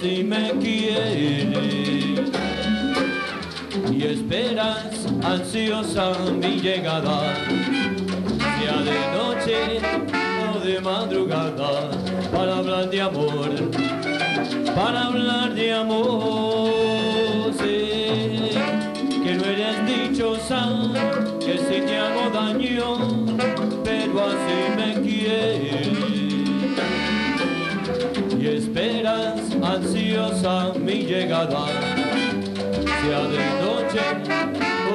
si me quieres y esperas ansiosa mi llegada, sea de noche o de madrugada, para hablar de amor, para hablar de amor. Sé que no eres dichosa, que si te hago daño, pero así me quieres y esperas ansiosa mi llegada, sea de noche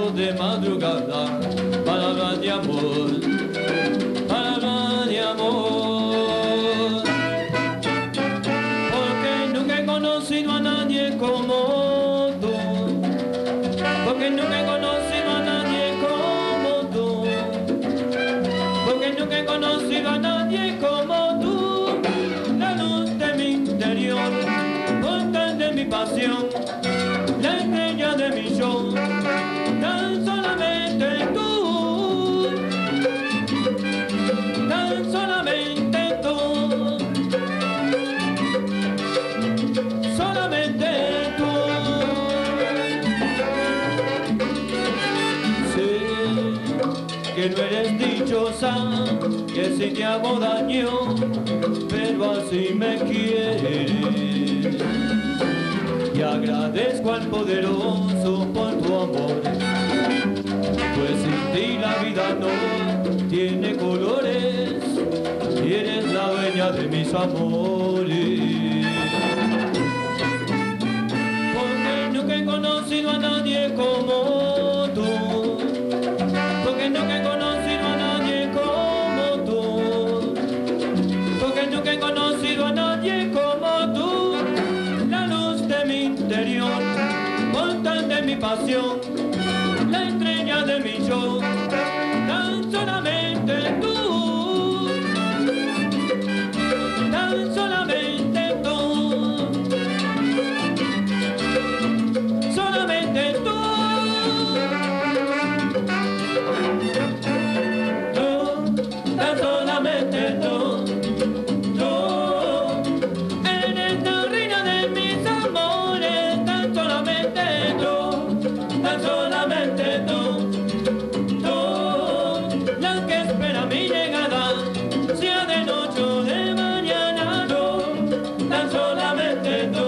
o de madrugada, para hablar de amor, para hablar de amor. Porque nunca he conocido a nadie como tú, porque nunca he conocido a nadie como tú, porque nunca he conocido a nadie como tú. La luz de mi interior, fuente de mi pasión, la estrella de mi show, tan solamente tú, tan solamente tú, solamente tú. Sé que no eres dichosa, que si te hago daño, pero así me quieres. Y agradezco al poderoso por tu amor, pues sin ti la vida no tiene colores, y eres la dueña de mis amores. Porque nunca he conocido a nadie como tú, porque nunca he conocido a nadie como tú, porque nunca he conocido a nadie como tú. Montan de mi pasión, la estrella de mi show, tan solamente tú, tan solamente tú, solamente tú. Tú, tan solamente tú. Solamente tú.